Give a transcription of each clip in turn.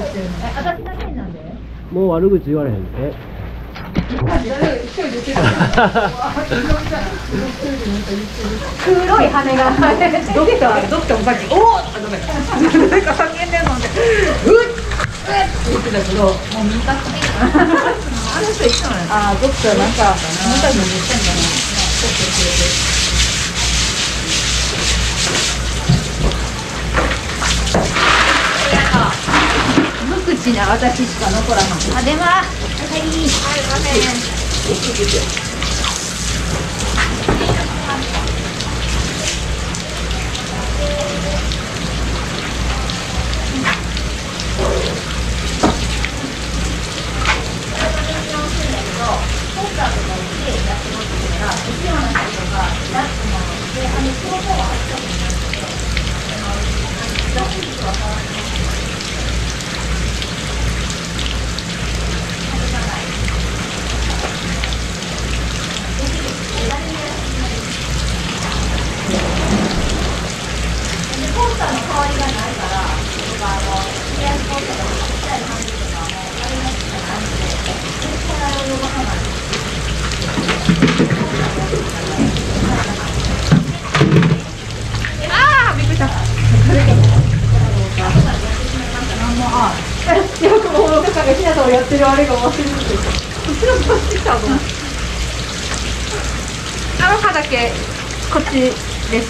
私のせいなんで。もう悪口言われへん。黒い羽がドクターもさっき「おお!」なんか叫んでるので「うっ!」って言ってたけど、もう見たくてあの人いたのよ。ああ、ドクターなんか見たのに言ってんだな。ちょっと教えて。口な私しか残らない。あ、出ます。はい、アロハだけこっちです。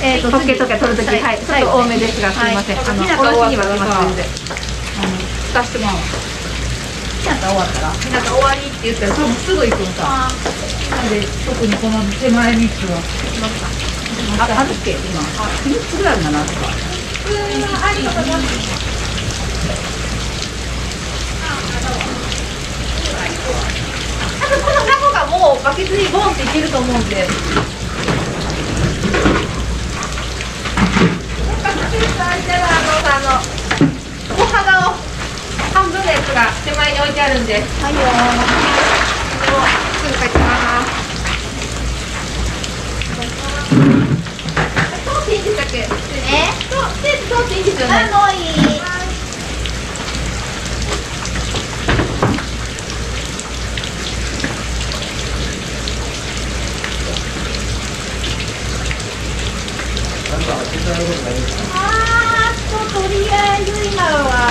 時計とか取るとき、はい、ちょっと多めですが、すみません。おろしには出ますんで。ふたしてもらおう。ひなた終わったら、ひなた終わりって言ったら、多分すぐ行くのさ。なんで、特にこの手前3つは。あ、外して、今。あ、3つぐらいだな、とか。ありがとうございます。このタコがもうバケツにボンっていけると思うんで。小肌を半分のやつが手前に置いてあるんで。はいよー。すぐ帰ってます。通っていいんでしたっけ？通っていいんですよね。とりあえず今は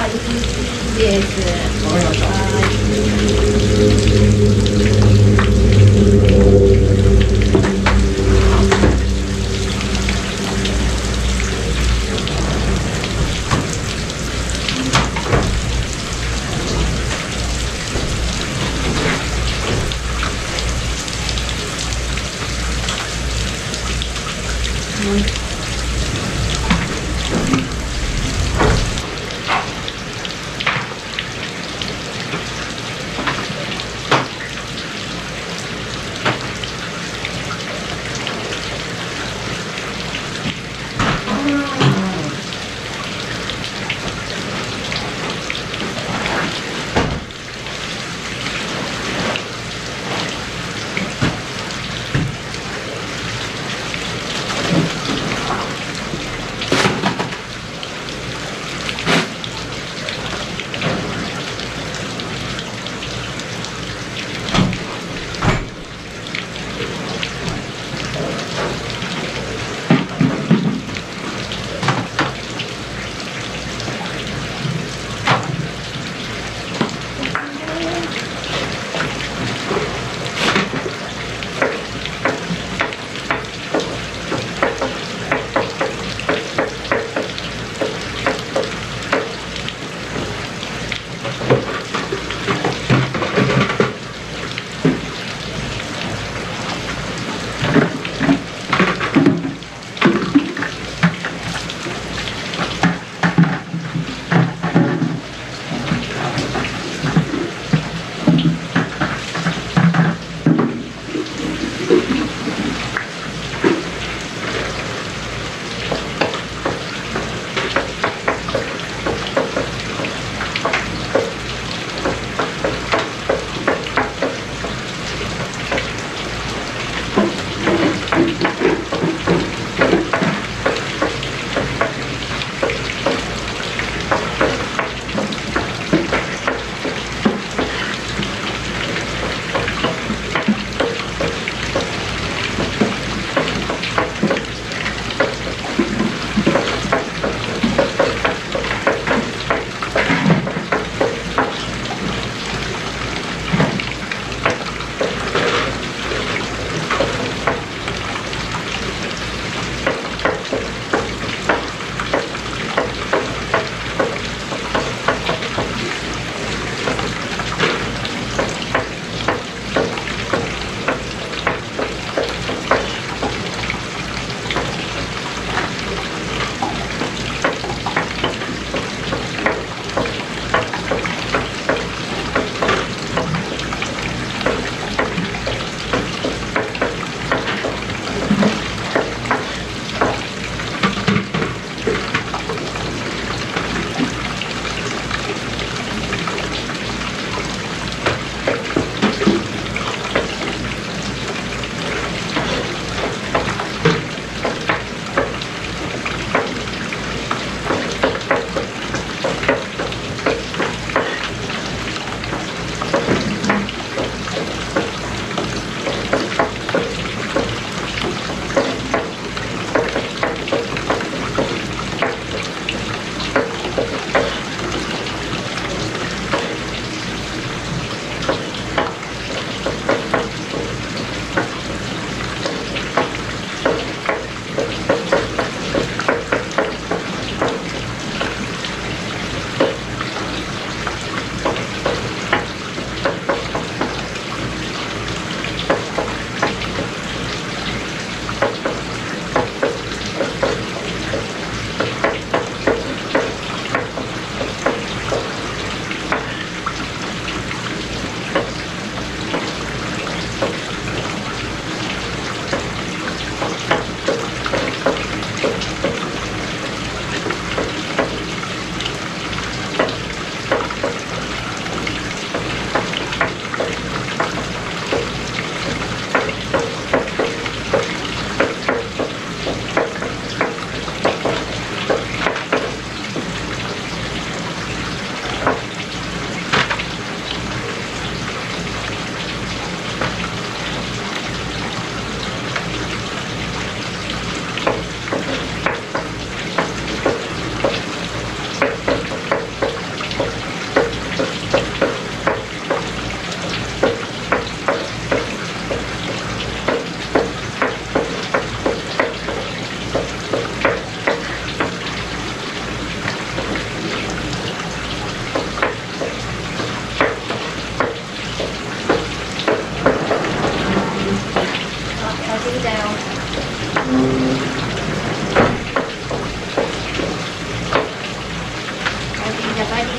1日です。わかりました。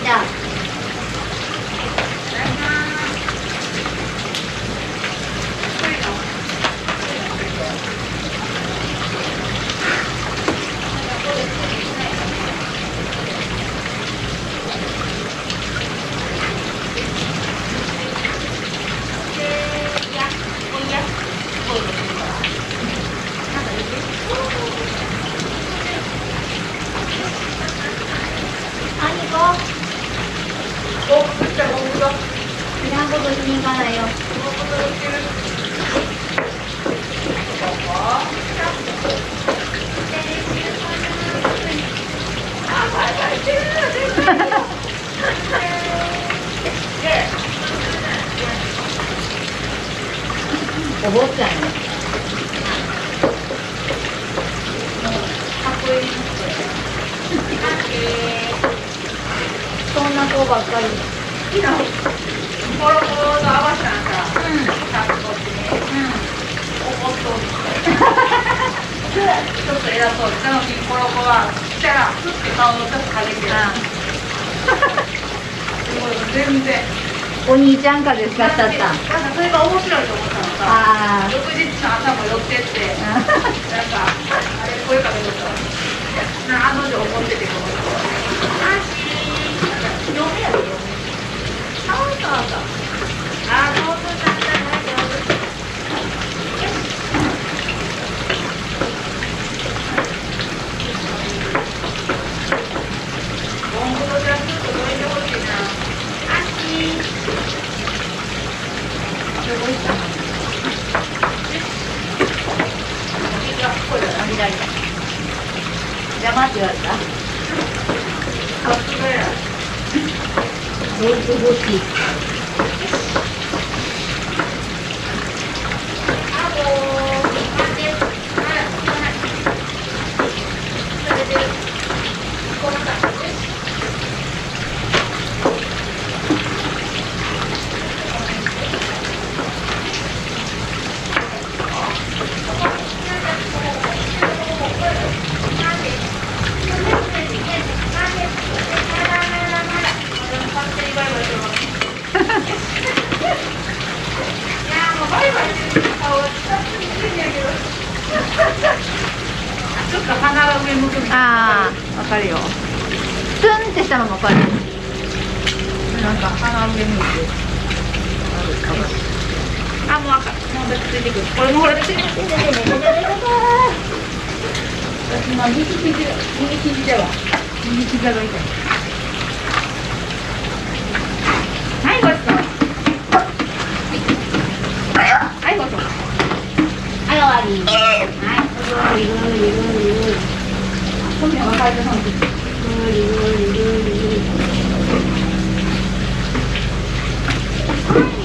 た。お坊ちゃんね。かっこいい。そんな子ばっかり。いや。ボロボロと合わせたんだ。うん。格好してね。うん。お坊と。ちょっと偉そう。なのにボロボロは来たらふって顔のちょっとかけてな。全然。お兄ちゃんからですか、したった。なんかそれが面白いと思ったのさ、翌日の朝も寄ってって、なんか、あれ声かけとったら、あの女怒ってて、この人は。あーしー、嫁やで、嫁。そうそうそう。あー、そうそうそう。邪魔って言われた。どういう動き？ああ、わかるよ。ツンってしたのもわかる。なんか鼻上向いて。あ、もう赤。もう出てくる。これもほら出てくる。私今右肘だわ。右膝が痛い。はい、ごちそう。はい、ごちそう。はい、終わり。はい、ぐるぐる。今度は若い人さんです。はい、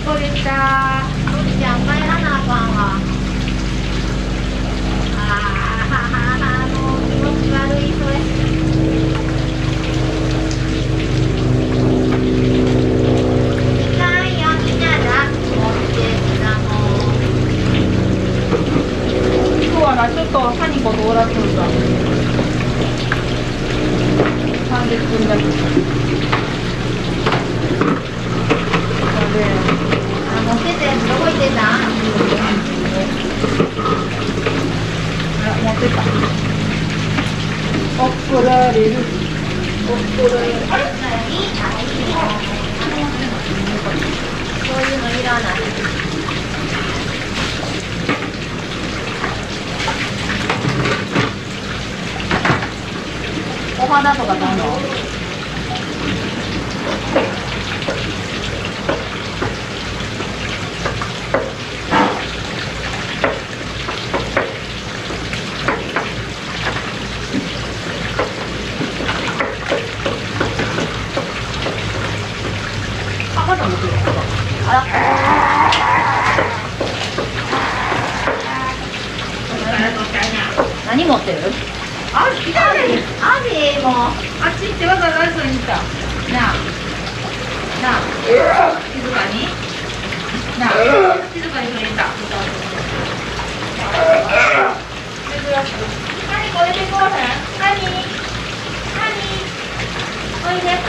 これだ。これじゃん、帰らなあかんわ。ああ、もう気持ち悪いそれ。ちょっとサニコとオラつんだ。30分だけ。乗ってたやつどこ行ってた？持ってた。怒られる。怒られる。あれ？そういうのいらない。お花とか買うの？何持ってる？あ、来たね。アジもあっち行ってわざわざに行った。なあ、なあ、静かに。なあ、静かにそれ行った。珍しい。何これでこうへん？何？何？おいで。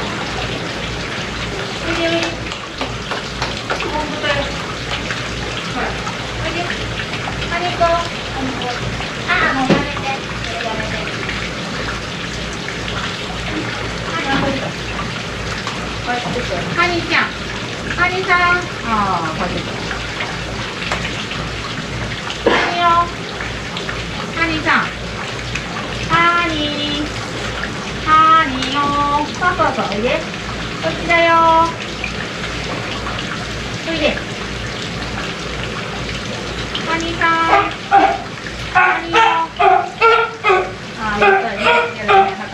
カニちゃん、カニさん、ああ、これカニよ、カニさん、カニ、カニよ、パパさんおいで、こっちだよ、おいで、カニさん、カニよ、ああ、やったね、やったね。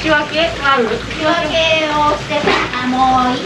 仕分けワウ仕分けをしてたもういい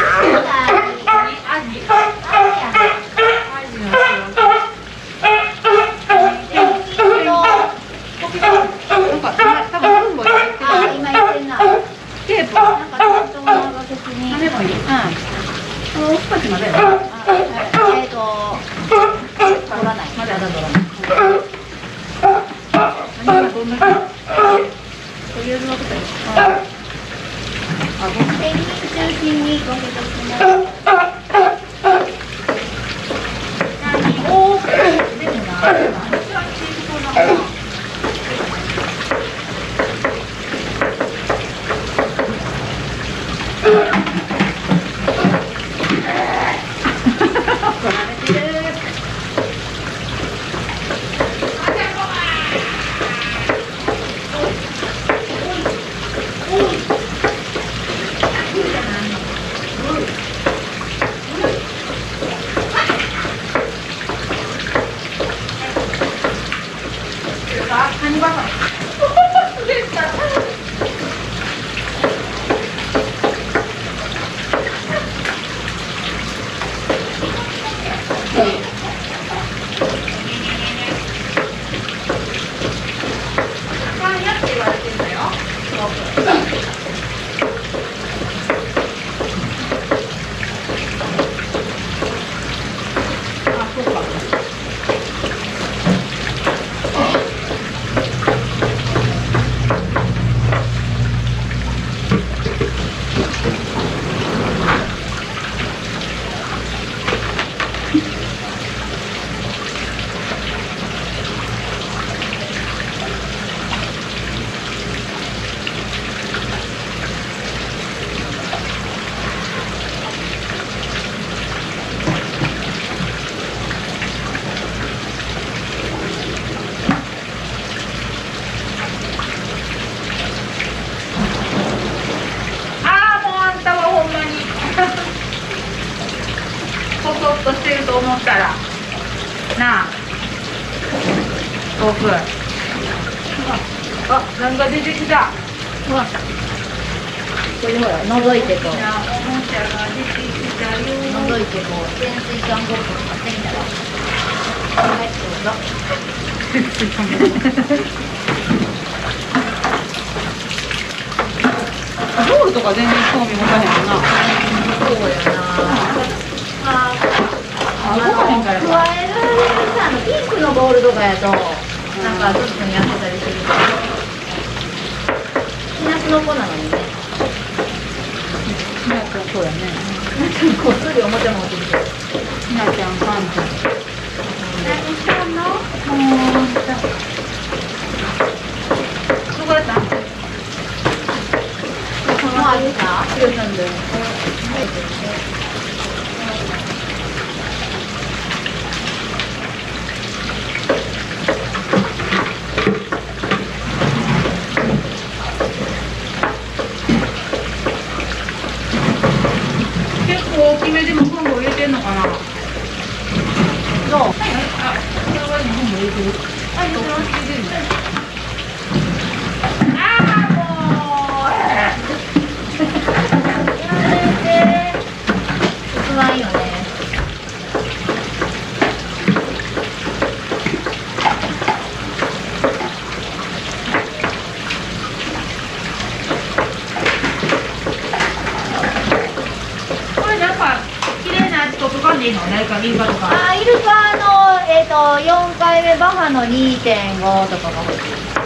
2.5 とかが欲しい。あ、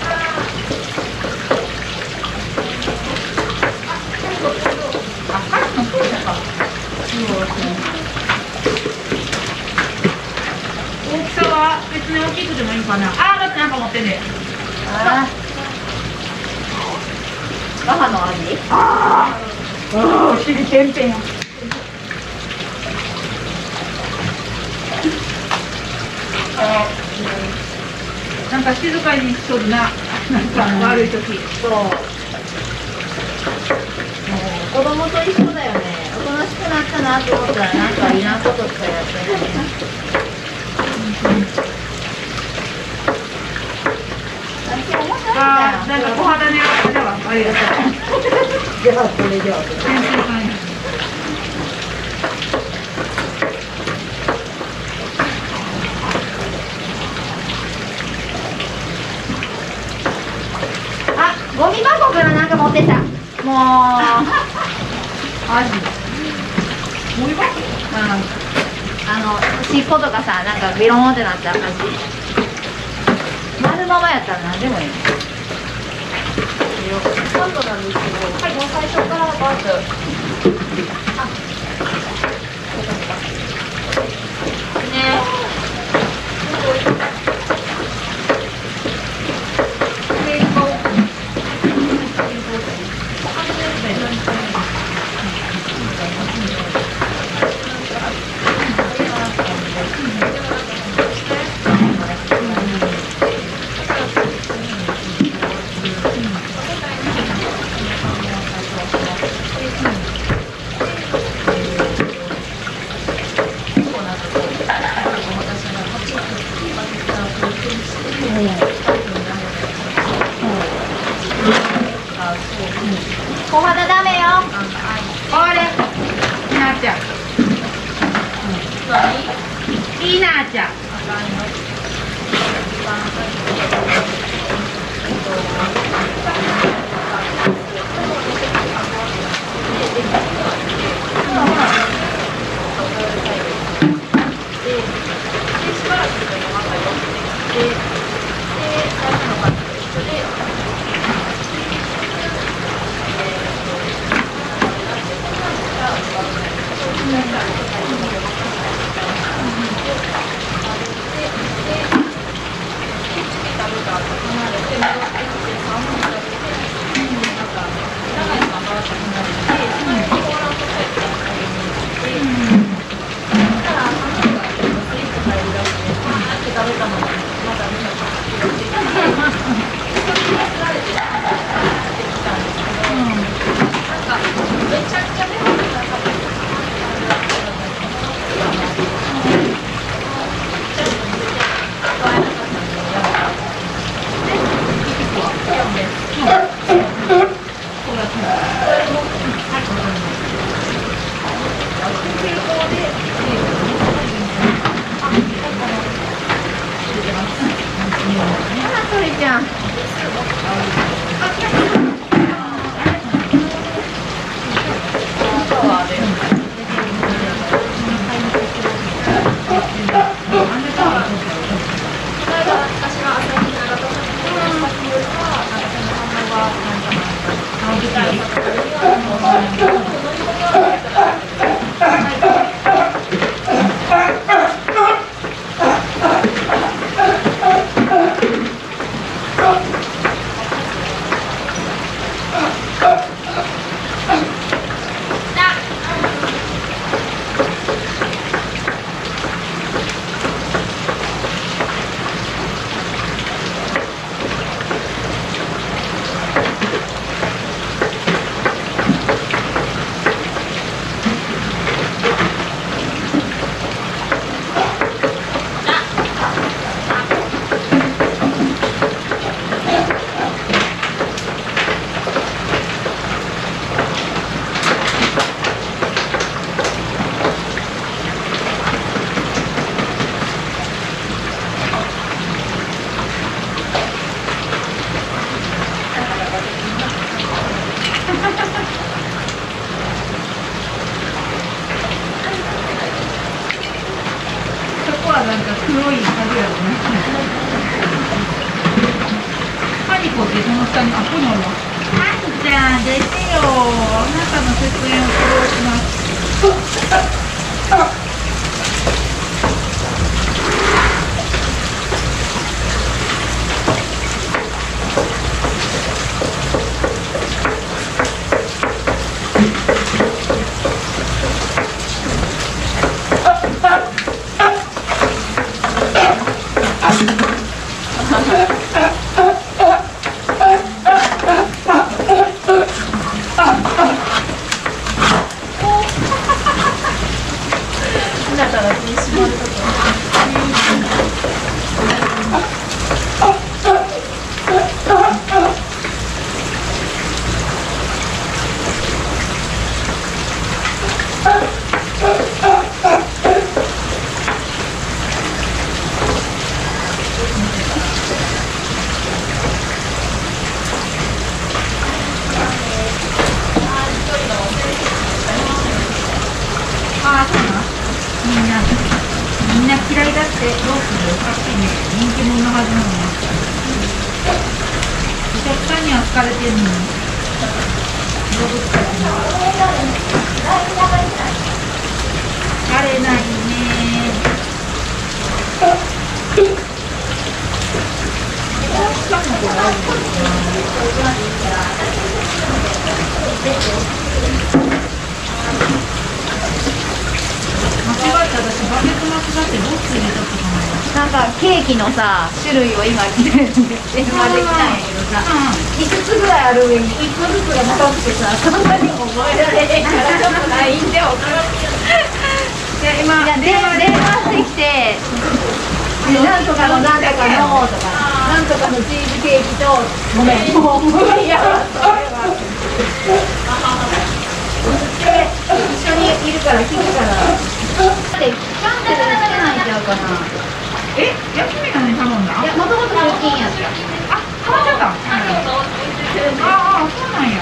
カラスの声だか。そうですね。大きさはは別に大きくてもいいかな。あー、だってなんか持ってね。バハの味。ああ、お尻てんぺん。なんか静かにしとるな。なんか悪い時。そう。もう子供と一緒だよね。おとなしくなったなと思ったらなんかいらんことしかやってないね。なんか小肌に合わせたわ。ありがとう。じゃあこれじゃあ。あ、ゴミ箱からなんか持ってた。もう。マジ。ゴミ箱？尻尾とかさ、なんかビローンってなった感じ。丸ままやったら何でもいい。今度なんですけど、はい、もう最初からバーツ。あ、小肌ダメよ。これひなちゃん、ひなちゃん、あみんな嫌いだってどうするおかしいね。人気者のはずなのに、お客さんには好かれてるのに動物たちに好かれないね。なんかケーキのさ種類を今全部できないけどさ、5つぐらいある上に1個ずつが高くてさ、そんなに覚えられへんからちょっと LINE で送ろう。じゃあ今電話してきて、なんとかのなんとかのとかなんとかのチーズケーキと、ごめんもう無理やわ。それは一緒にいるから聞くから。で、ちゃんとやらないんちゃうかな。え、休みなのに頼んだ？いや、もともと貯金やった。あ、変わっちゃった。ああ、そうなんや。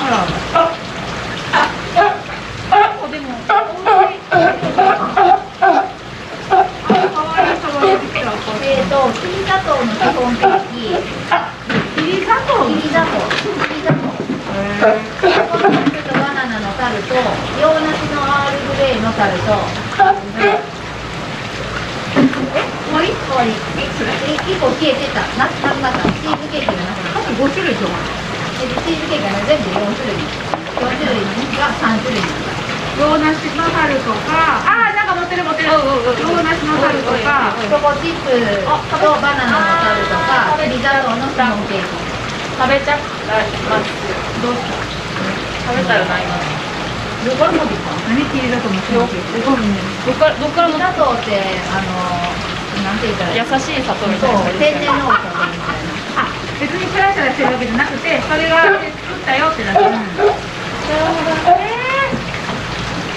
あら。あ、でも。可愛い可愛いできた。きび砂糖のシフォンケーキ。きび砂糖。バナナのタルト、洋梨のアールグレイのタルト。1個消えてた。チーズケーキがなくて、あと5種類とか。チーズケーキが全部4種類。4種類が3種類。洋梨のタルトか、ああ、なんか持ってる持ってる。洋梨のタルトか、チョコチップとバナナのタルトか、リザートのシフォンケーキ。食べちゃった。どうした？食べたらないの。どこから持ってきた？何切りだと思って。どこから持ってきた？砂糖ってなんて言ったら優しい砂糖みたいな。天然のお砂糖みたいな。あ、別にプラスしてるわけじゃなくて、それが作ったよってなってる。なるほど。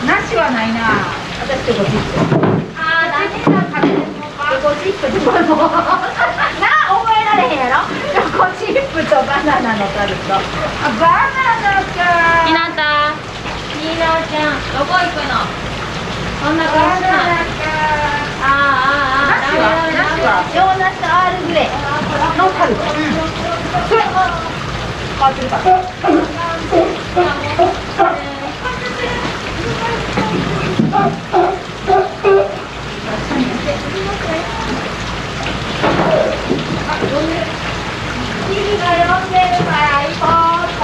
なしはないな。私チョコチップ。ああ、大変なカレーのパン。チョコチップとバナナ。な、覚えられへんやろ。チョコチップとバナナのタルト。あ、バナナか。ひなた。ひなちゃん、どこ行くの？そんな顔しない。洋梨とアールグレイのタルト。変わってるから。君が呼んでるから行こうと。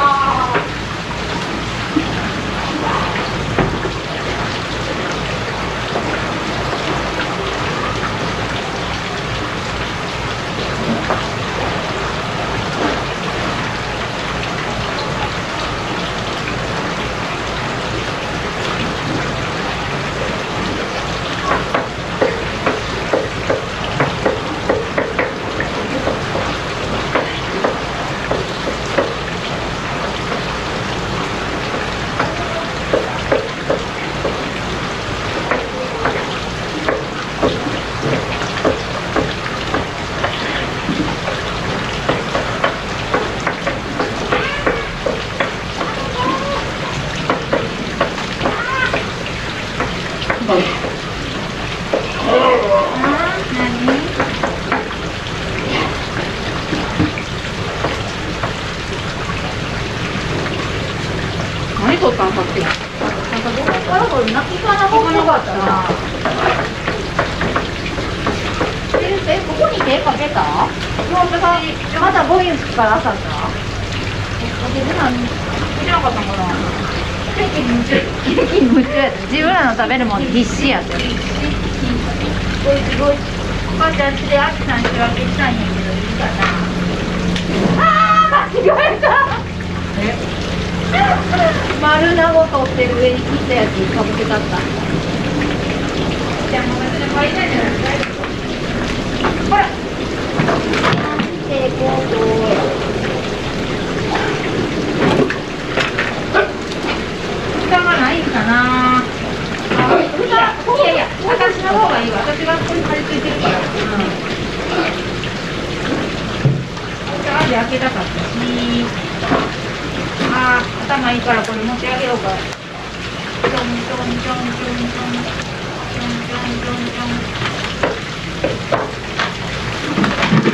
食べるもん必死やって。すごいすごい。お母ちゃん家であきさん仕分けしたいんやけどいいかな。ああ、間違えた。え？丸なごとって上に切ったやつかぶせたった。じゃあもう別に買いたいじゃないですか。ほら。成功。蓋がないかな。いやいや、私の方がいいわ。私がここに張り付いてるから。開けたかったし、あー頭いいからこれ持ち上げようか。ちょんちょんちょんちょんちょんちょんちょんちょんちょん。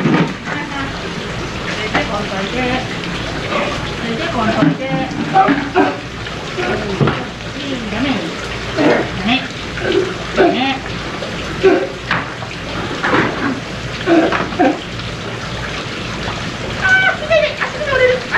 ついてない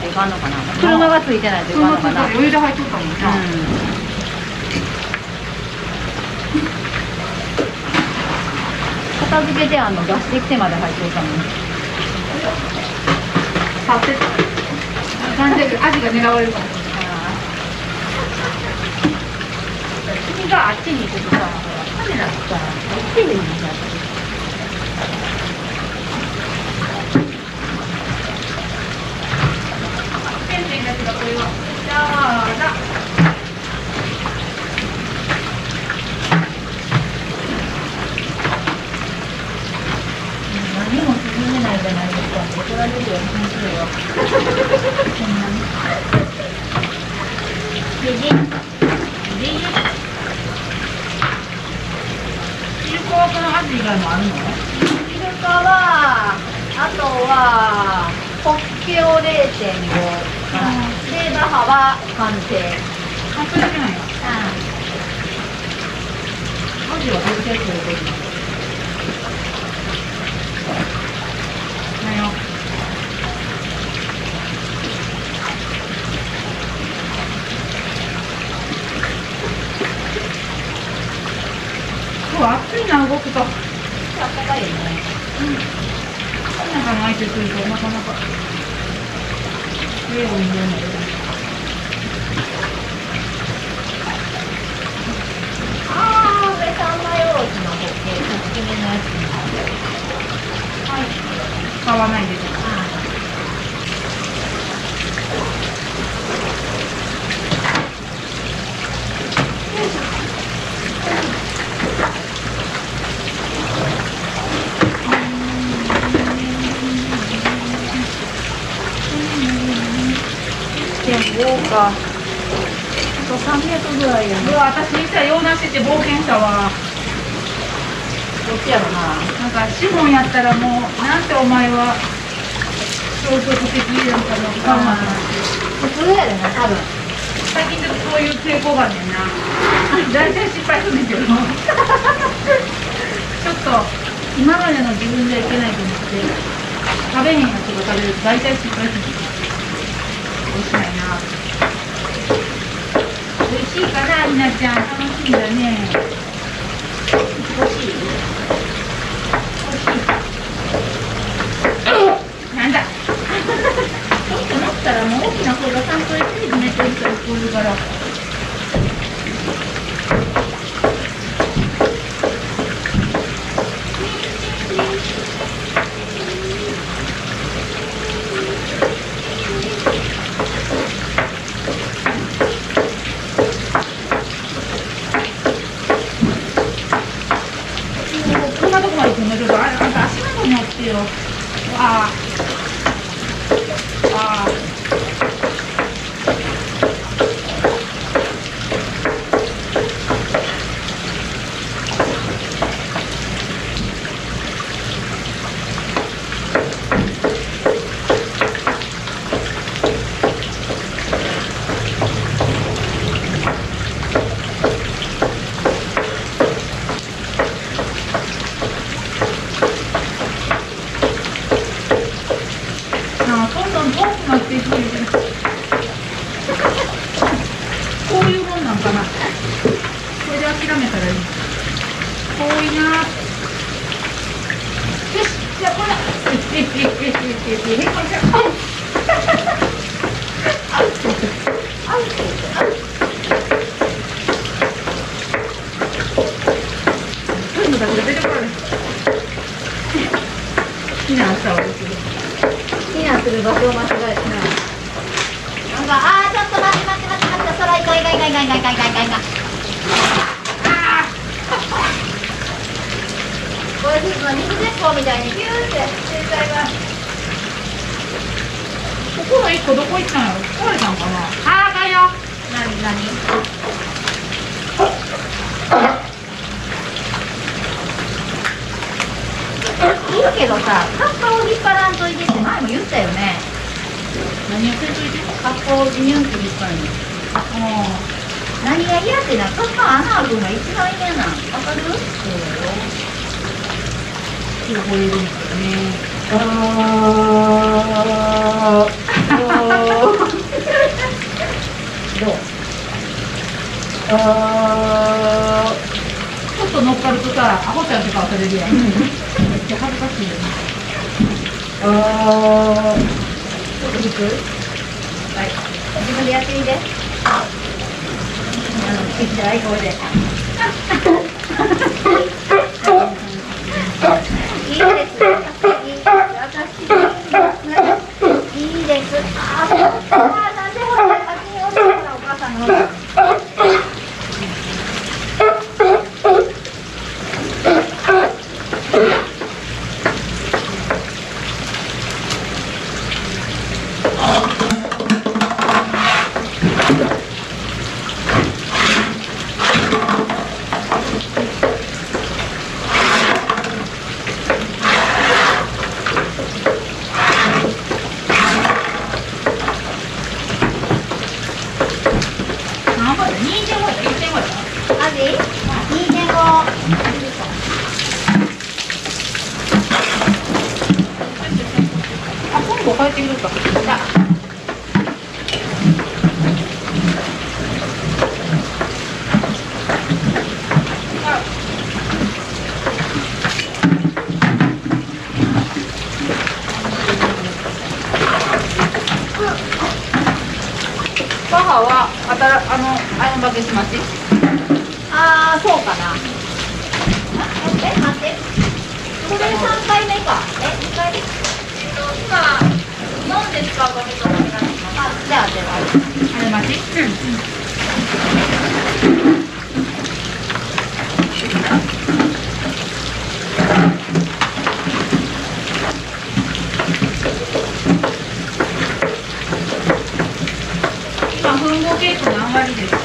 といかんのかな。余裕で入っとったもんな。片付けて出してきてまで入っとったもん。さってた。なんで味が狙われるかも。君があっちに行くとさ、カメラとさ、あっちに行くじゃん。あ文字を設定するときます。今日暑いな、動くと。あったかいよね。中の相手するとなかなか上を見れない。買わないでください。1.5 か。あと300ぐらいやね。うわ、私一切用なしって冒険したわ。どっちやろな。なんか資本やったらもうなんてお前は消極的なんかの我慢なんて普通やでな、多分最近ちょっとそういう傾向があんねんな。大体失敗するんだけどちょっと今までの自分じゃいけないと思って食べへんやつが食べると大体失敗するんだけど、おいしないな。おいしいかな、ひなちゃん。楽しみだね。おいしい？なんだ。そうと思ったらもう大きな方が3個でチーズめっちゃいっぱいこういうから。母はあんばけしまし。ああ、そうかな。え、待って。これ3回目か。え、2回目。今4ですか、これと。あ、じゃあでは。あれ待ち。ケーキ何割ですか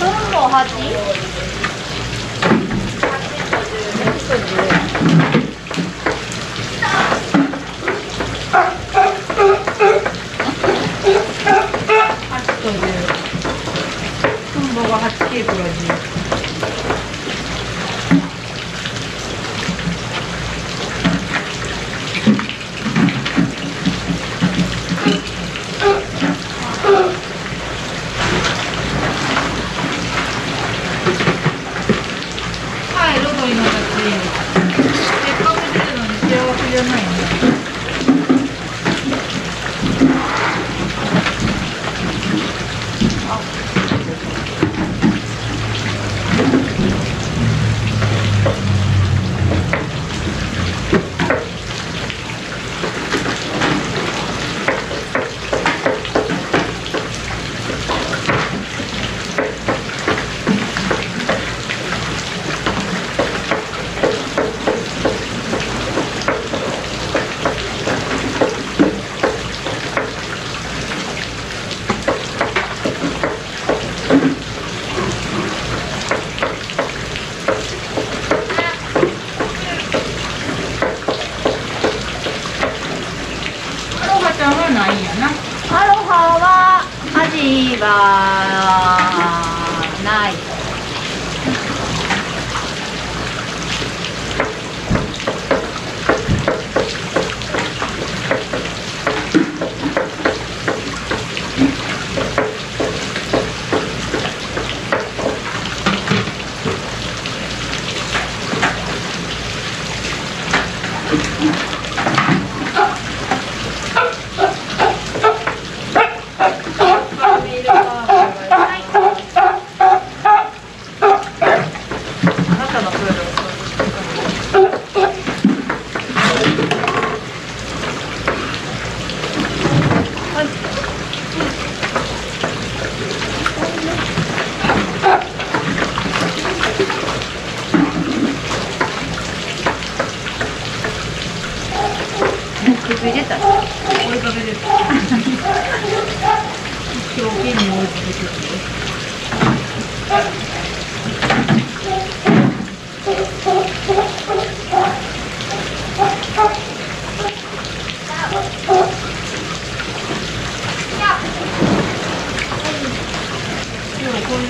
？4分の8。8と10。分母が8、ケーキが10。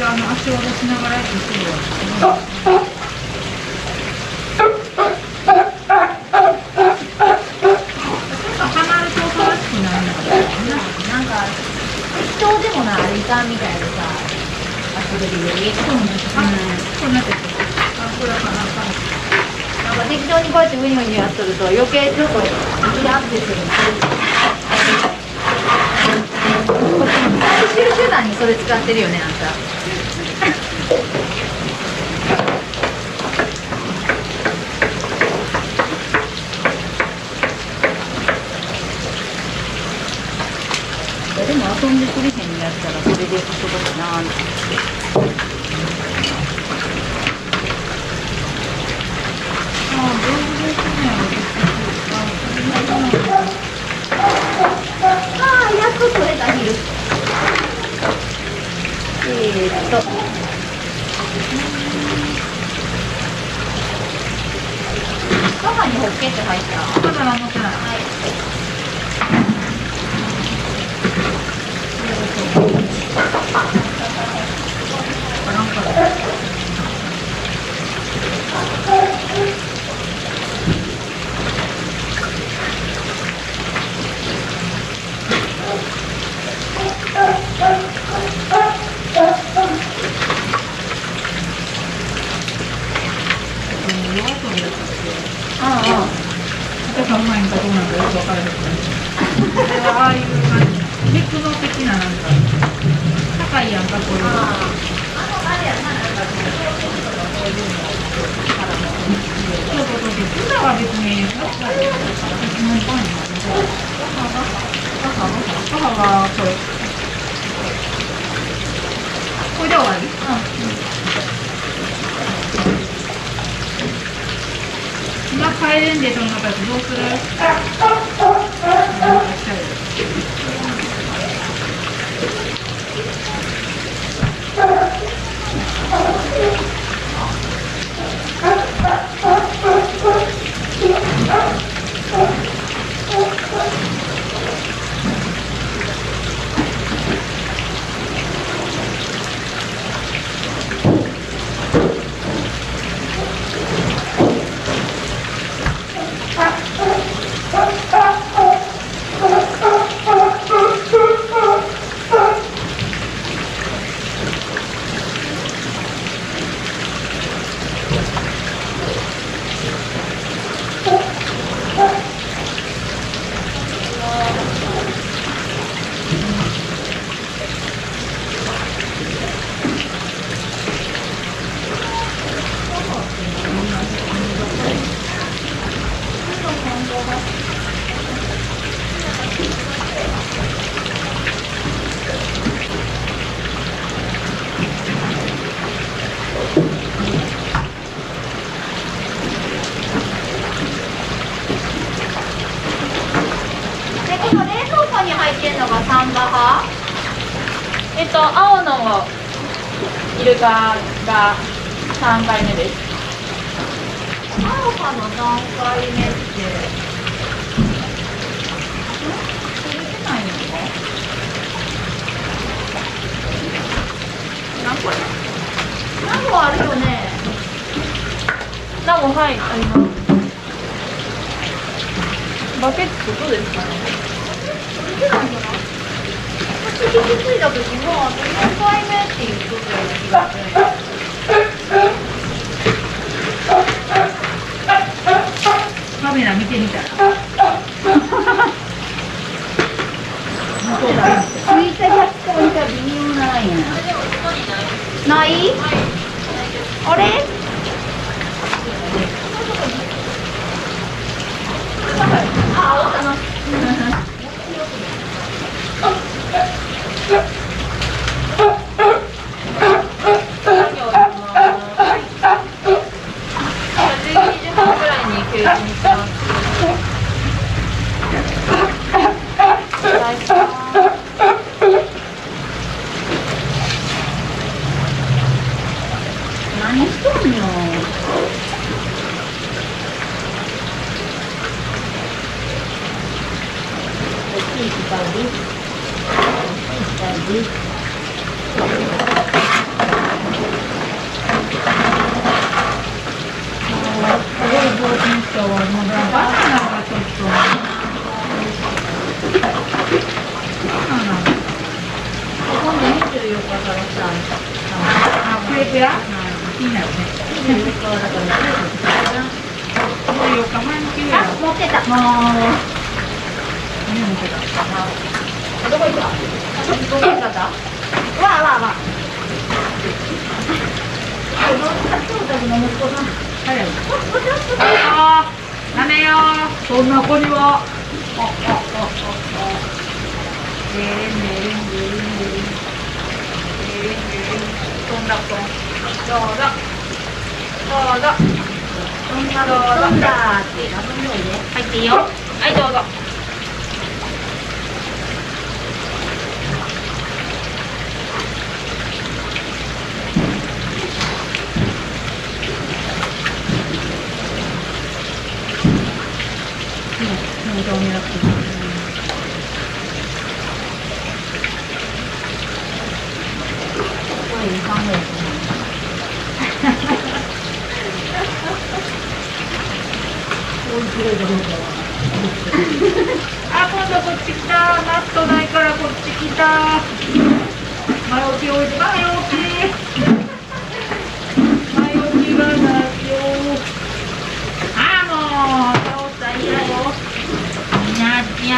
足を下ろしながらやってみよう。適当にこうやってウニウニやっとると余計ちょっとイラッてするんです。こっちの最終手段にそれ使ってるよね、あんた。でも遊んでくれへんやったらそれで遊ぼうかなーって。ああ、やっと取れた昼。母にホッケって入った。まだ何もしてない。はい。前にかどうなんかよく分からなくなっちゃう。これはああいう感じ、結露的ななんか高いやんか、これは。あれやな、なんかそういうのがこういうのからも。そうそうそう、普段は別に、なんか別のパンになるけど、母はこれ。これで終わり？今帰れんで、その中でどうする？青のイルカが3回目です。青葉の何回目って入れてないのか？何個や？何個あるよね。何個はいあります。バケツどうですかね？入れてないのかな？私引き継いだ時もあと4回目っていうことや気がする。カメラ見てみたらそうだ、吹いた100個見たら微妙なラインない？あれ？あ、青かな？ああ、もう倒したら嫌よ。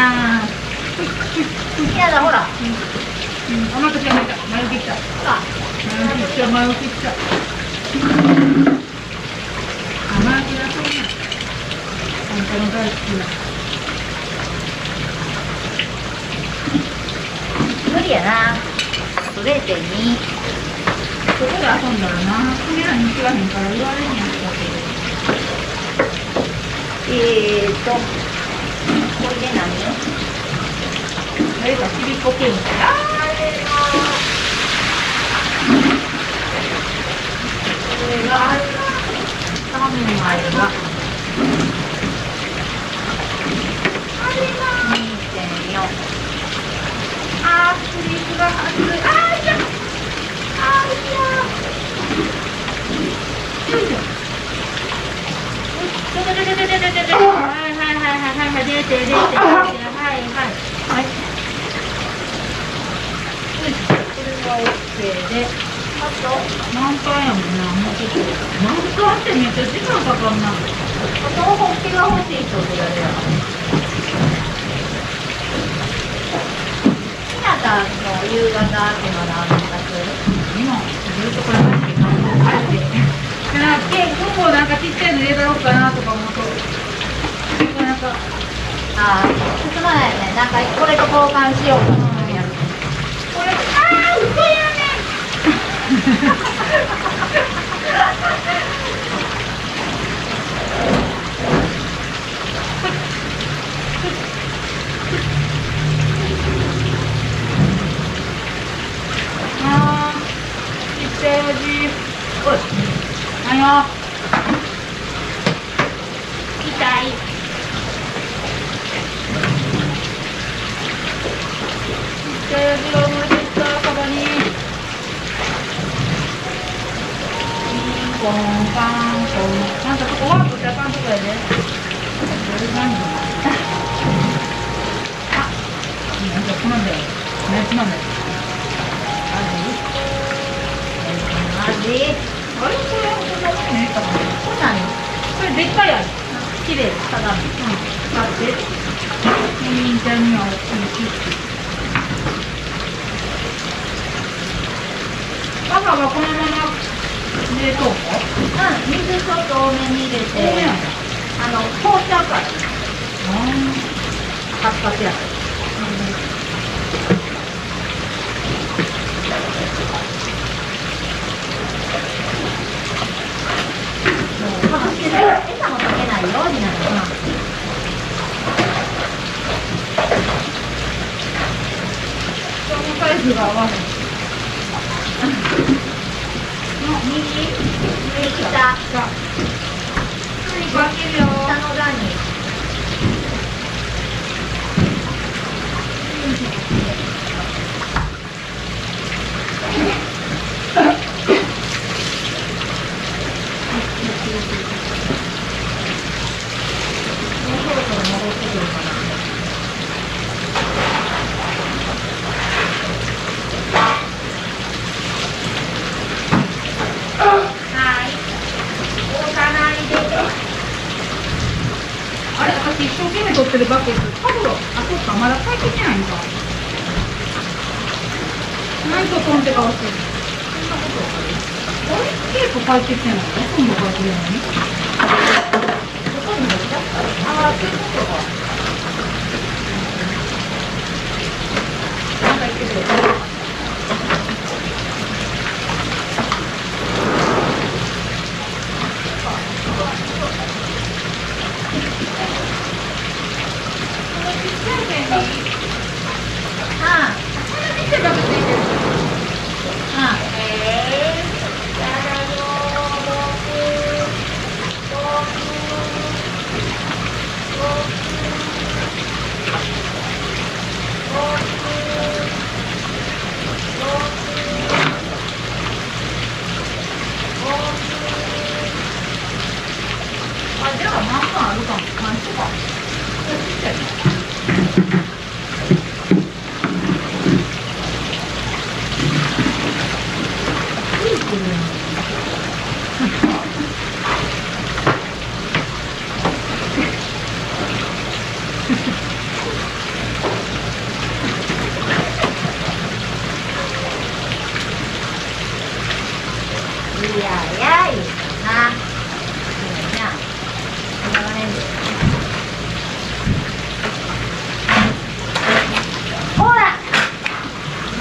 ゃーん。やだ、ほら。うん、あ、またちゃん、迷ってきた。甘揚げだそうな。あんたの大好きな。無理やな。あと 0.2。そこで遊んだらな、それらに行かへんから言われへんやつだけど。これで何よ。誰かちびっこけんか。これが、3枚が、2.4。あー、クリスが熱い。あー、じゃあ。あー、いやー。よいしょ。今、ずっとこれ入ってたんですけど、結構なんかちっちゃいの入れたろうかなとか思うと、なんか、ああ、進まないよね、なんかこれと交換しようかなとやる。これ、ああ、うそやねん。おい、何よ。痛い。痛い味が思い出した、カバに。ピンポンパンポン。なんかそこワープしたパンとかやで。どういう感じ？あ、なんかつまんだよ。ね、つまんだよ。あれこれこんなもんね。これ何？これでっかいある。綺麗ただ。使って。みんちゃんにはおつゆ切って。バカはこのまま冷凍庫？うん。水ちょっと多めに入れて。凍っちゃうから。カツカツや。餌もかけないようになるな。このサイズが合わない。右、下、下の段に。カブロ、あ、そっか、まだ帰ってきてないんか。なんと飛んで顔してる。そんなことある。これケープ帰ってきてないの？ほとんど帰ってないの？ほとんど帰ってないの？あ、そういうことか。なんか言ってくれる。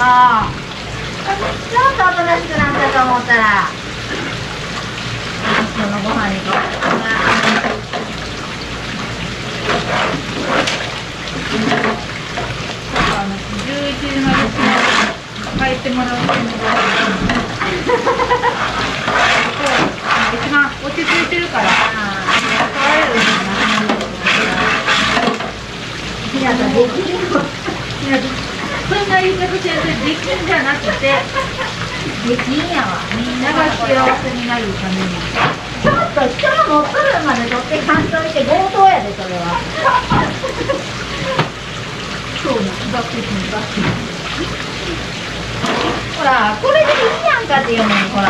もうちょっとおとなしくなったと思ったら今日のご飯に変わったかな。11時まで帰ってもらうっていうのが一番落ち着いてるから取られるのができる。そんな言い方じゃなくて、できんじゃなくて、できんやわ。みんなが幸せになるために。ちょっと人の持っとるまで取って感動して強盗やで、それは。そうな、バッテリー、バッテリー。ほら、これでいいやんかっていうのに、ほら。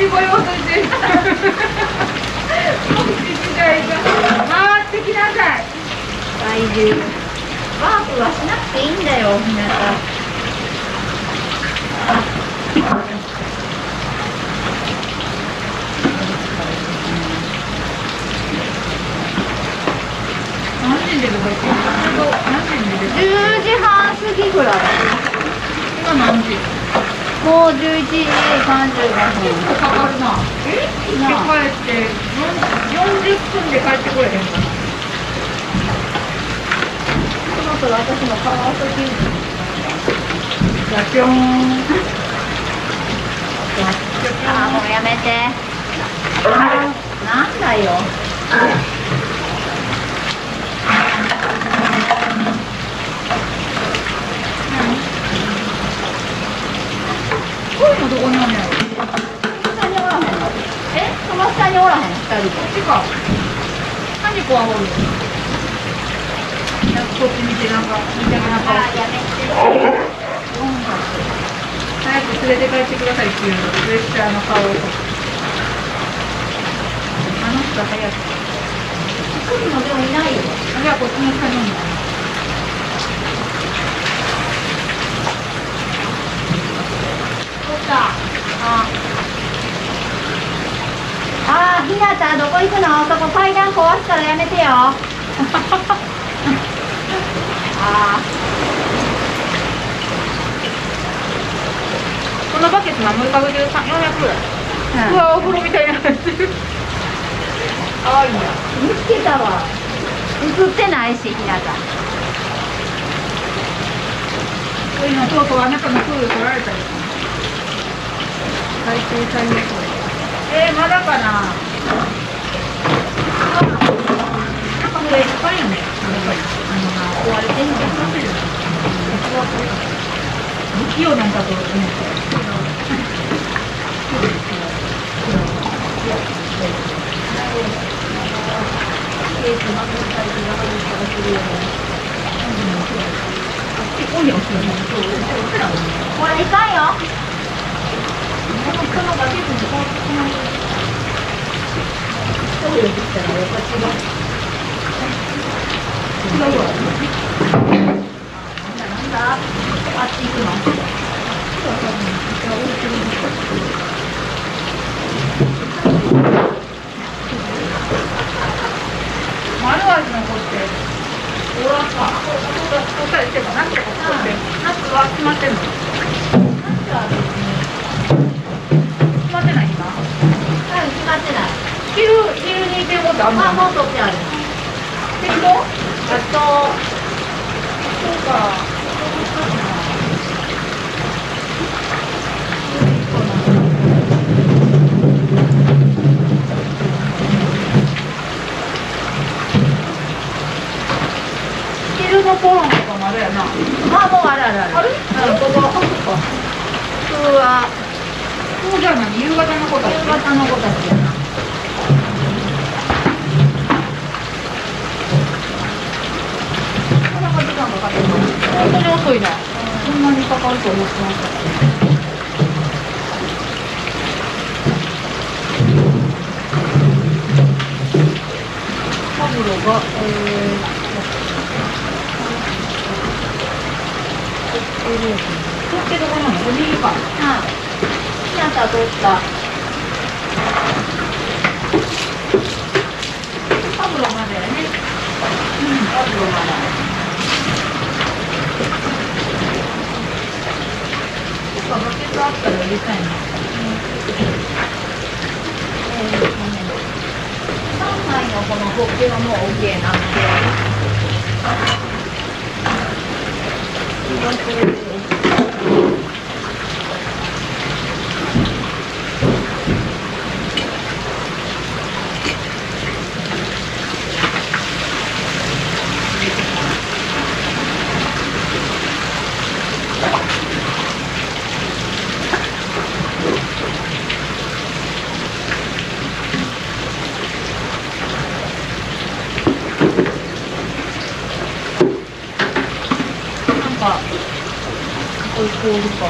ち声をといて時代が回ってきなさい。体重ワークはしなくていいんだよ、ひなた。10時半過ぎぐらい。今何時？もう11時35分。結構かかるな。え？行って帰って40分で帰ってこれへんかな。その後私のカワウソキング。ガチョーン。ああもうやめて。なんだよ。どこにおんねん。下におらへんの。え、その下におらへん。二人。こっちか。何にこわおる。なんかこっち見てなんか見てなかった。やめて。早く連れて帰ってくださいっていうの。プレッシャーの顔。あの人早く。来るのでもいないよ。じゃあこっちの下におんねん。ああ、ひなたどこ行くの？そこ階段壊すからやめてよ。ああ。このバケツは6か月400円。うわ、お風呂みたいな感じ。かわいいな。見つけたわ。映ってないし、ひなた。こういうのとうとうあなたのプール取られたり。最低最悪。まだかな。なんかこれいっぱいよね。壊れてんのかな。不器用なんだと思って。これいかんよ。ナスは決まってんの。夕方の子たちやな。本当に遅いな。そんなにかかると思ってました。パブロが、取ってどこなの？おにぎりか。はい。ひなた取った。パブロまでね。うん、パブロまで。バケツあったら入れたいな。3枚のこのホッケはもう OK なんで。こういうか。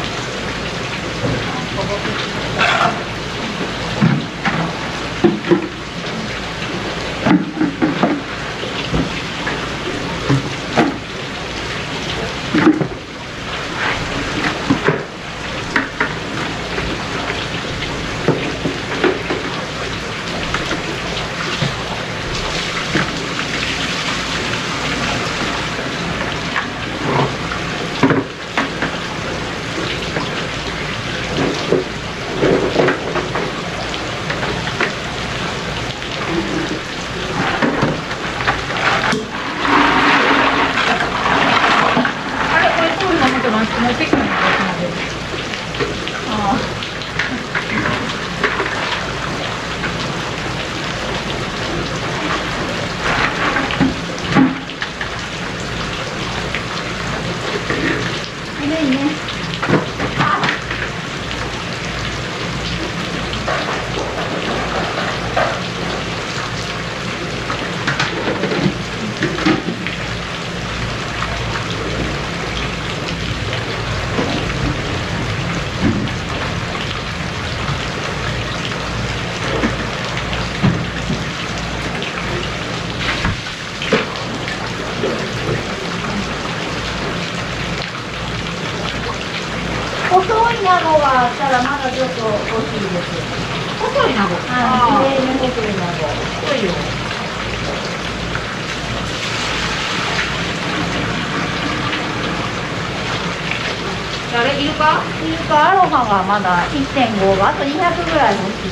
イルカアロハがまだ 1.5 があと200ぐらい欲しい。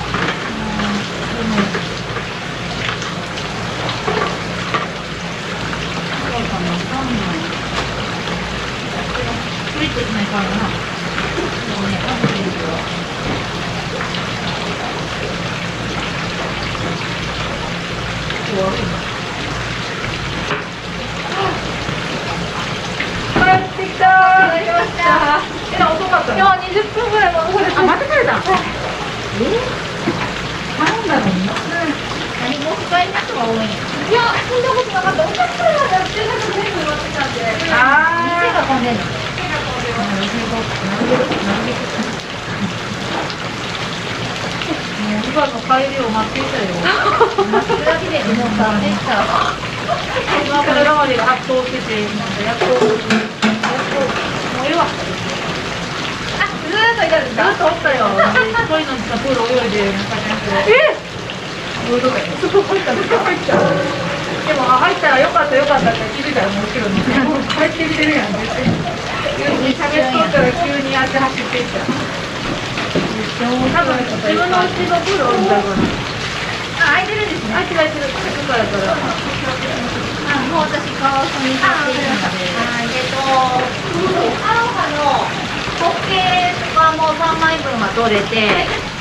取れてないからな。もうね、あんまりいるよ。これってきたー。今20分ぐらい戻された。あ、また取れた。なんだろう。何も使いな人が多い。いや、聞いたことなかった。お客さんが全部埋まってたんで。ああ。店が混んでる。2番の帰りを待っていたよ。待ってるだけでもうダメでした。今から生で圧倒してて、なんかやっと、もうええわ。あ、ずーっといたんですか？ずっとおったよ。恋の時間プール泳いで、なんかね。えっ！すごい入った、すごい入った。でも、入ったらよかったよかったって気づいたらもう後ろに。もう帰ってきてるやん、別に。急に喋っとったら急にあって走っていった。多分自分のうちのプロみたいな。あ、開いてるんですね。開いてる。だから。もう私カワソに買っているので。アロハのホッケとかも3枚分は取れて、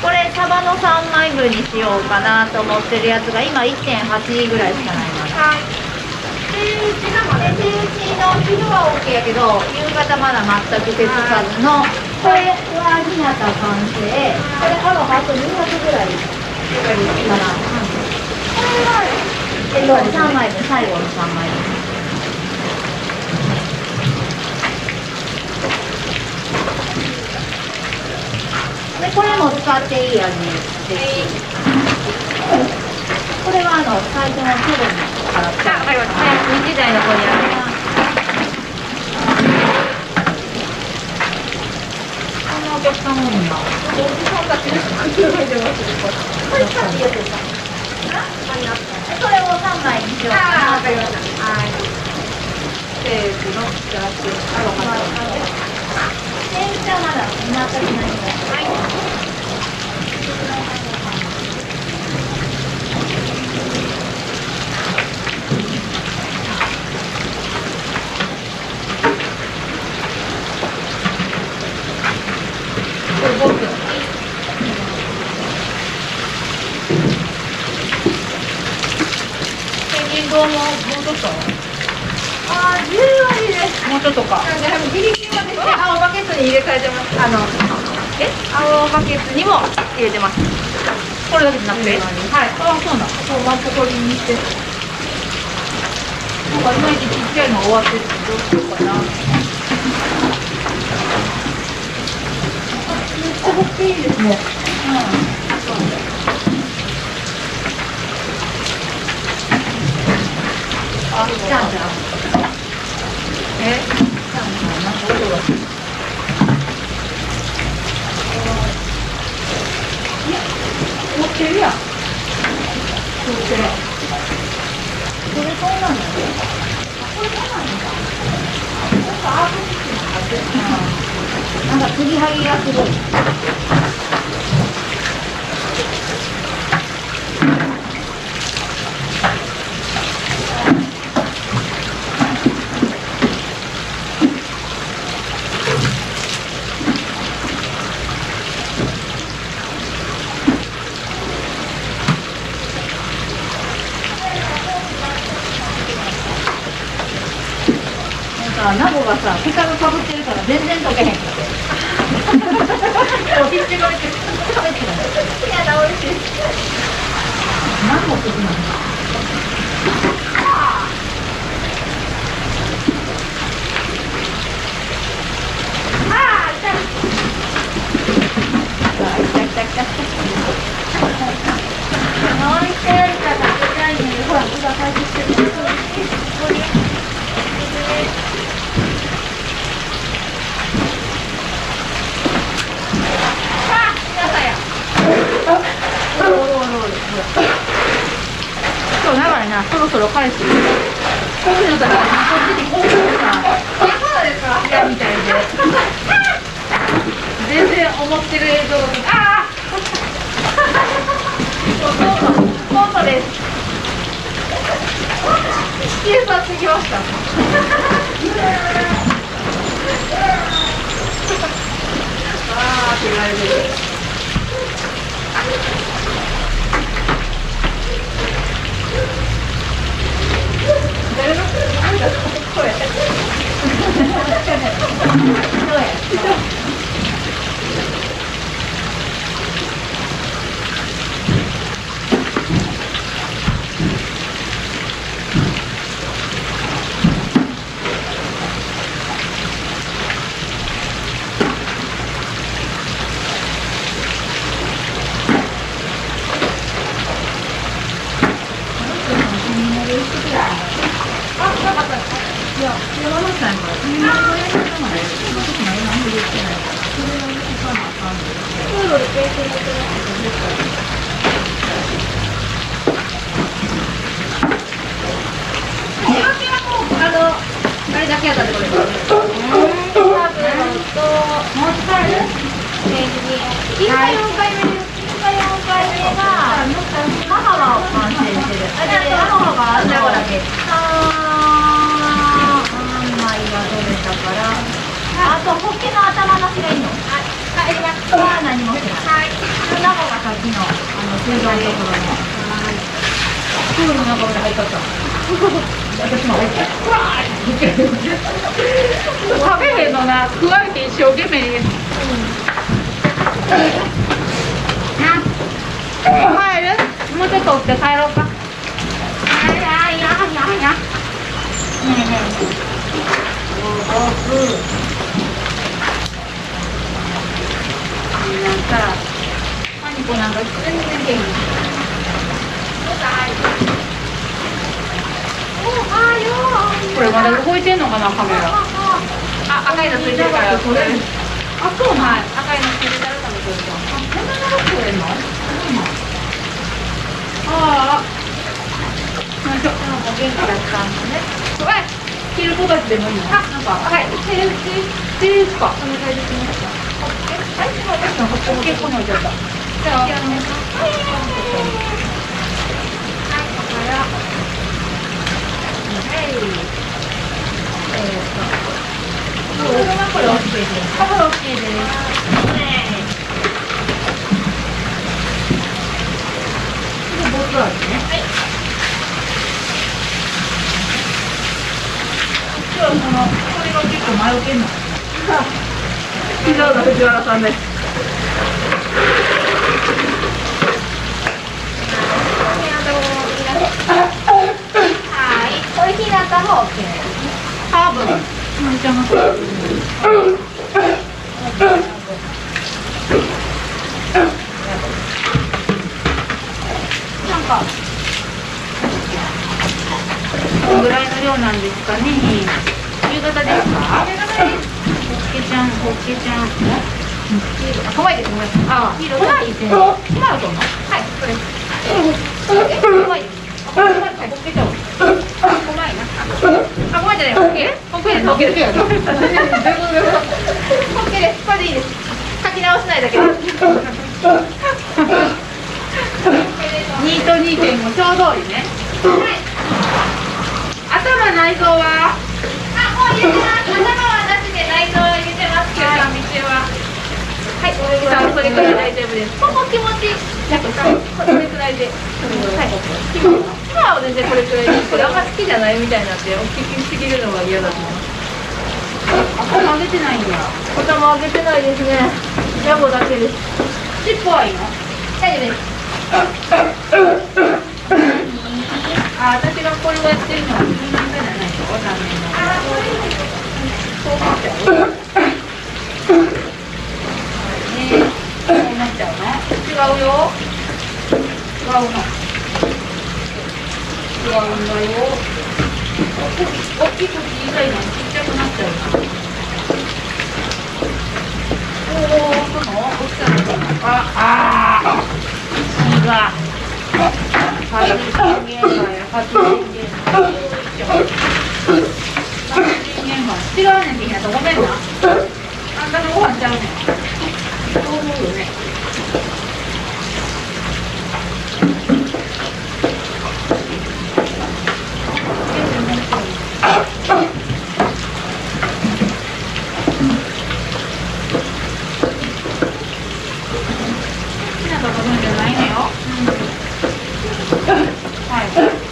これサバの3枚分にしようかなと思ってるやつが今 1.8 ぐらいしかないので。手打ちの昼は OK やけど、夕方まだ全く手つかずの。これはひなた完成。これアロハあと200ぐらいかな。これは3枚分、最後の3枚分。でこれも使っていい味です。これは最初のプロにから使う。わかりました。早く2時台の方にあります。お客さんもいるんだ。おじさんたちで作られてます。これ使っていいやつですか？それを3枚にしよう。わかりました。はい。せーの、じゃあアロハで。電車まだみんな足りないんだ。入れてます。これだけじゃなくて、はい、あ、そうなん。そう、ワンポコリにして。なんかいまいちちっちゃいのが終わってるけど、どうしようかな。あ、めっちゃ大きいですね。うん。なんか継ぎはぎがすごい。ナゴがさ、ピカルかぶってるから全然溶けへんかって。おひっちがめて食べてる。やだ、美味しい。ナゴ好きなんだ。ああ、痛い。痛い痛い痛い痛い。治りてるから痛いのに、ほら、具が回復してる。そろそろ返す。こういうのだから、こっちにこういうのさ、いやみたいで。全然思ってる映像が、ああ。コントです。消え去ってきました。ああ、って言われてる。ぐらいの量なんですかね。夕方ですか。夕方です。おっけちゃん。怖いですね。あ、怖いですね。今のと思う。はい、これ。怖い。おっけちゃん。怖いな。あ、怖いじゃない。オッケー？オッケーです。オッケーです。オッケーです。これでいいです。書き直しないだけです。2と 2.5 ちょうどいいね。はい。頭内臓は？あ、もう入れてます。頭はなしで内臓を入れてますけど、三つは。はい。おじさんそれくらい大丈夫です。ここ気持ち。これくらいで。はい。まあ全然これくらいです。これあんま好きじゃないみたいになって大きくすぎるのが嫌だと思います。頭上げてないんだ。頭上げてないですね。ヤゴだけです。尻尾はいいの？大丈夫です。あ、私がこれをやってるのは自分なんかじゃないと残念ながら。こうなっちゃうの？違うよ。違うの。違うんだよ。大きく小さいのにちっちゃくなっちゃうな。おお、その大きさのどうなのか。ああ。は、はい、人間がやはり人間が、違うねんって言いなとごめんな。あんたのご飯ちゃうねん。そう思うよね。好きなところじゃないのよ。バナナ、やっぱりだ、来る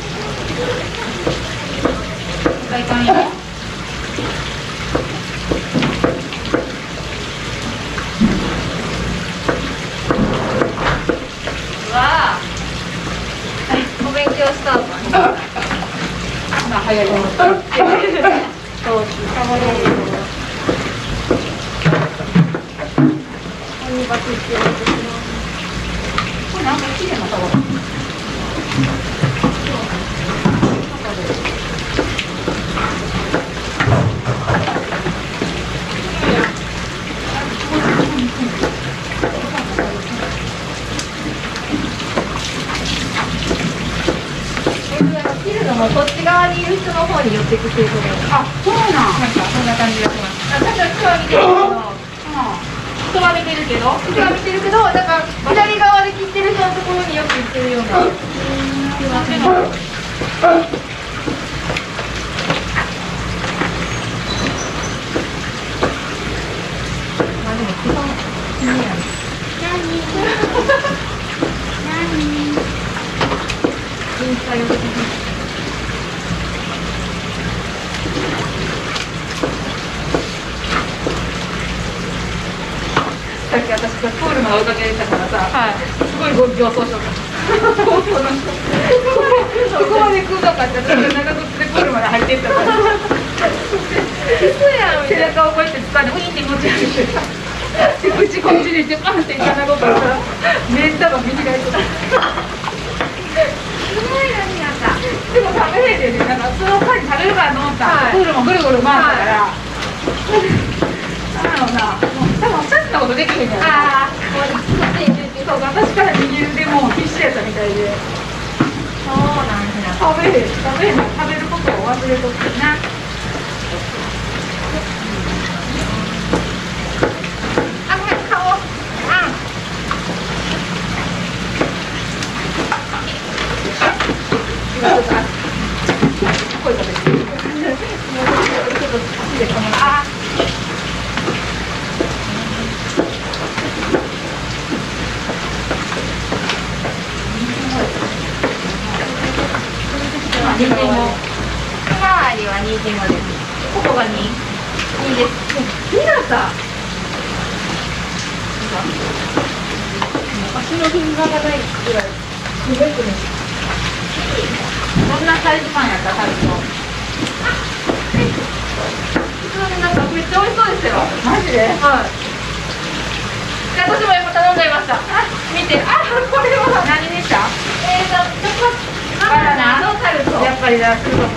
と思う。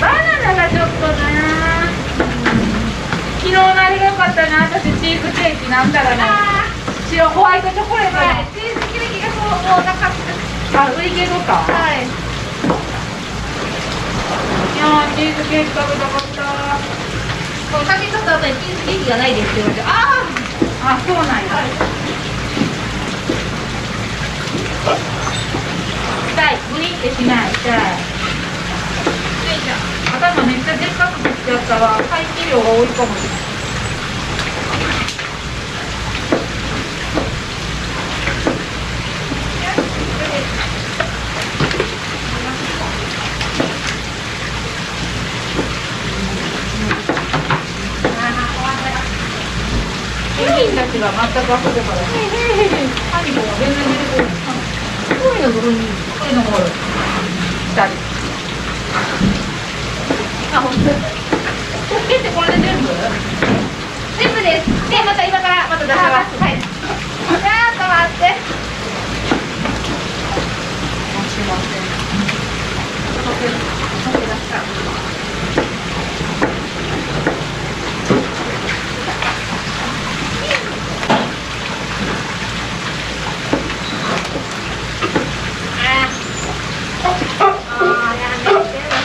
バナナがちょっとな、昨日のあれが良かったな。私チーズケーキなんだろうね、白ホワイトチョコレートの、はい、チーズケーキがそうなかった。あ、売り切れとか、はい、いやーチーズケーキ食べたかった。この先ちょっと後にチーズケーキがないですって言われて、あ、そうなんや、はい、痛い、グリってしない、痛い。頭めっちゃでっかく切ってやったら排気量が多いかもしれない。ヘイたちが全くあそこからハニコが全然出てこない。声のところに声のほう来たり。あ、ほんとだ。溶けてこれで全部？全部です。で、また今からまた出します。はい。じゃあ、止まって。すいません。溶け出した。ああ、やめて。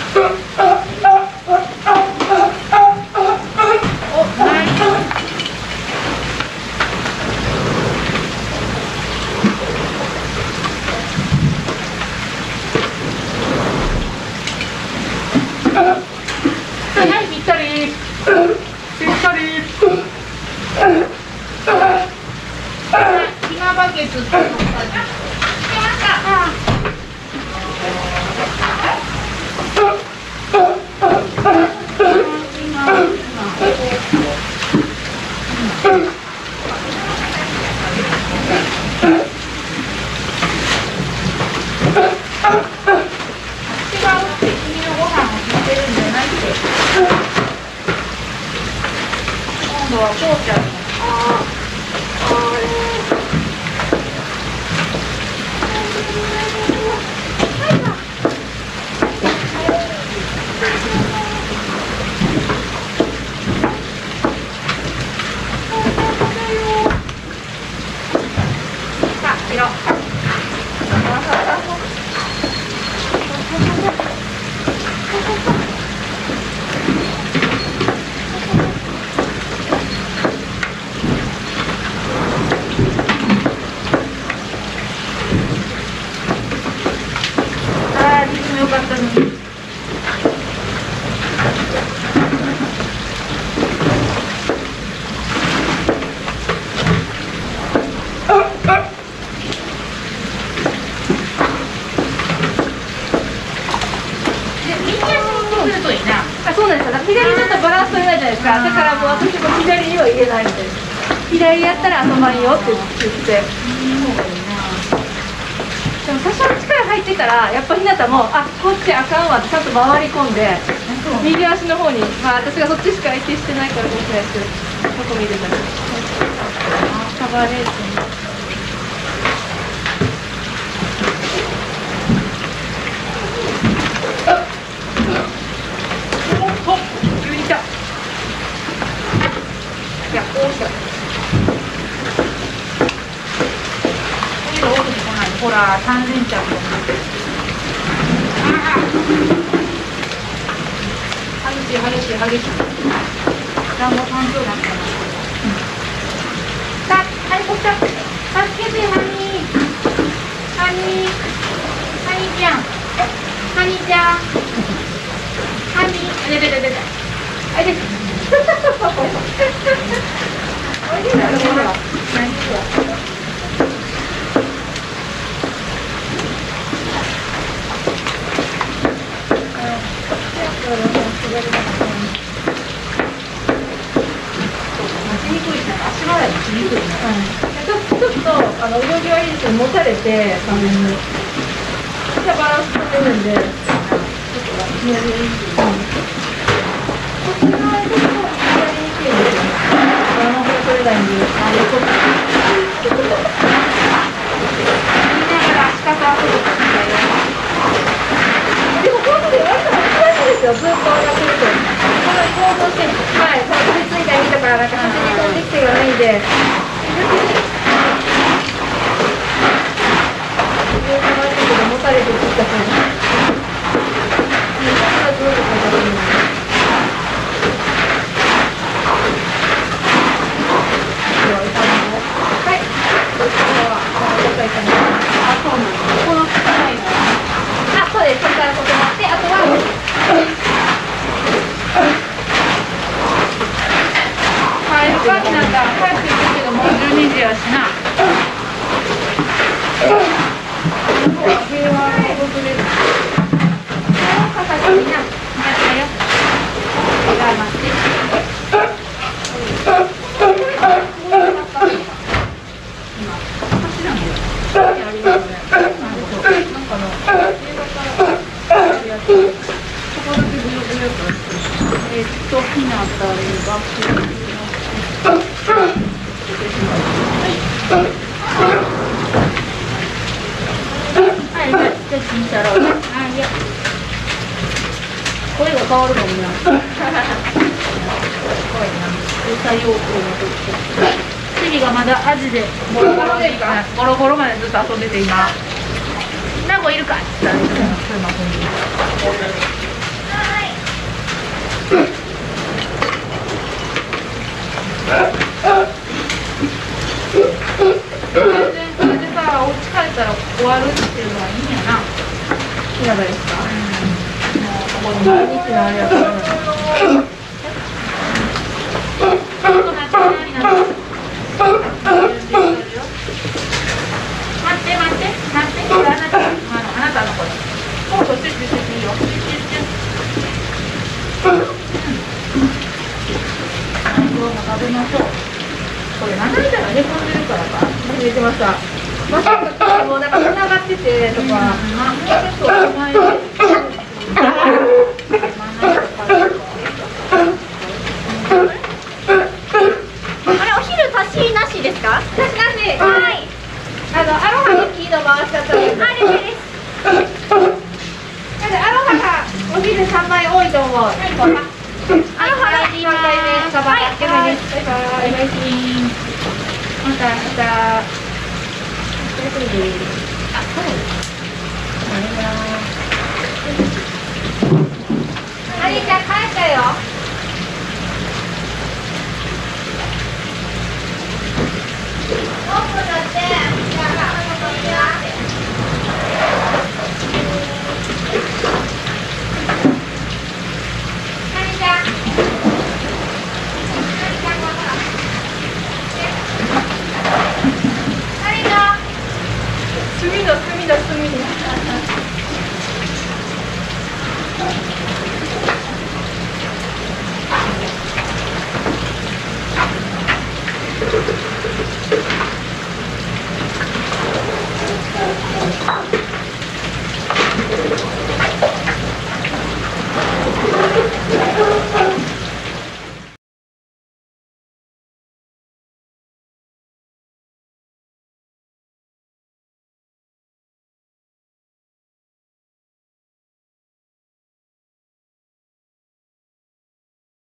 回り込んで右足の方に、まあ私がそっちしか相手してないからこうやってどこ見てたらカバーレースにおっ急に来た。いや、こうしたこういうの奥に来ない。ほら三連ちゃんと激しい激しい。だんだん感情だったな。うん。さあ、はい、こっちだ。助けて、ハニー。ハニー。ハニーちゃん。ハニーちゃん。ハニー。出て出て出て。あいで。おいでな、ほら。何よ。ちょっと待ちにくいな。足払いもしにくいな。ちょっと動きはいいですけど、持たれて画面にじゃバランス取れるんで、ちょっと脇の上にこっち側に行くと左に行けるんですよね。バランス取れないんで、あれこっち見ながら足かさを取るんですよ。でも今度で割と難しいですよ、ずっと。て。持たれてきたから。また。